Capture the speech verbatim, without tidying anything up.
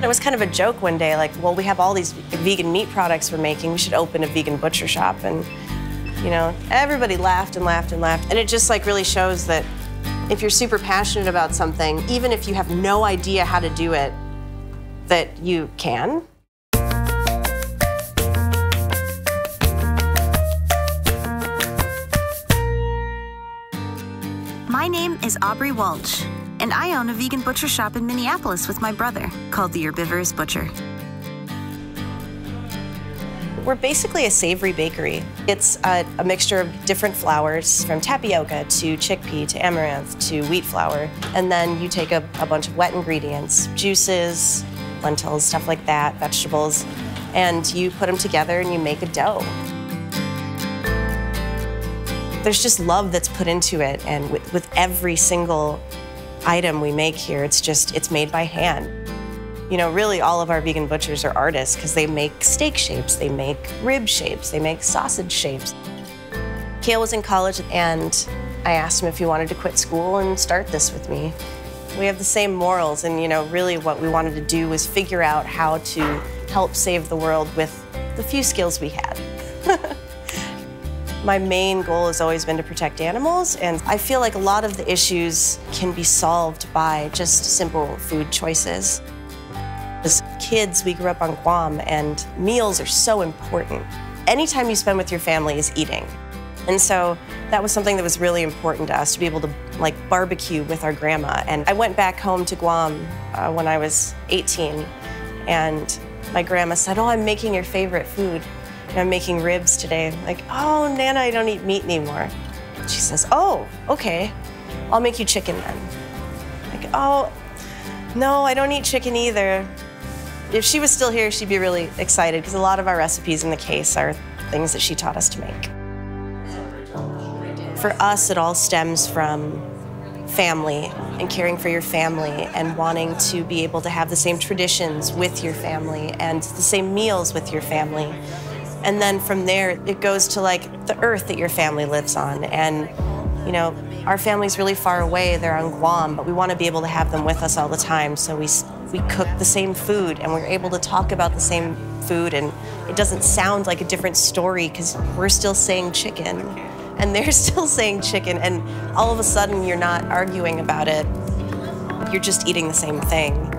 It was kind of a joke one day, like, well, we have all these vegan meat products we're making. We should open a vegan butcher shop. And, you know, everybody laughed and laughed and laughed. And it just, like, really shows that if you're super passionate about something, even if you have no idea how to do it, that you can. My name is Aubry Walch, and I own a vegan butcher shop in Minneapolis with my brother called The Herbivorous Butcher. We're basically a savory bakery. It's a, a mixture of different flours, from tapioca to chickpea to amaranth to wheat flour. And then you take a, a bunch of wet ingredients, juices, lentils, stuff like that, vegetables, and you put them together and you make a dough. There's just love that's put into it, and with, with every single item we make here, it's just, it's made by hand. You know, really all of our vegan butchers are artists because they make steak shapes, they make rib shapes, they make sausage shapes. Cale was in college and I asked him if he wanted to quit school and start this with me. We have the same morals, and you know, really what we wanted to do was figure out how to help save the world with the few skills we had. My main goal has always been to protect animals, and I feel like a lot of the issues can be solved by just simple food choices. As kids, we grew up on Guam, and meals are so important. Any time you spend with your family is eating. And so that was something that was really important to us, to be able to like barbecue with our grandma. And I went back home to Guam uh, when I was eighteen, and my grandma said, "Oh, I'm making your favorite food. And I'm making ribs today." I'm like, "Oh, Nana, I don't eat meat anymore." She says, "Oh, okay, I'll make you chicken then." Like, "Oh, no, I don't eat chicken either." If she was still here, she'd be really excited, because a lot of our recipes in the case are things that she taught us to make. For us, it all stems from family and caring for your family and wanting to be able to have the same traditions with your family and the same meals with your family. And then from there, it goes to like the earth that your family lives on. And, you know, our family's really far away. They're on Guam, but we want to be able to have them with us all the time. So we, we cook the same food, and we're able to talk about the same food. And it doesn't sound like a different story, because we're still saying chicken and they're still saying chicken. And all of a sudden, you're not arguing about it. You're just eating the same thing.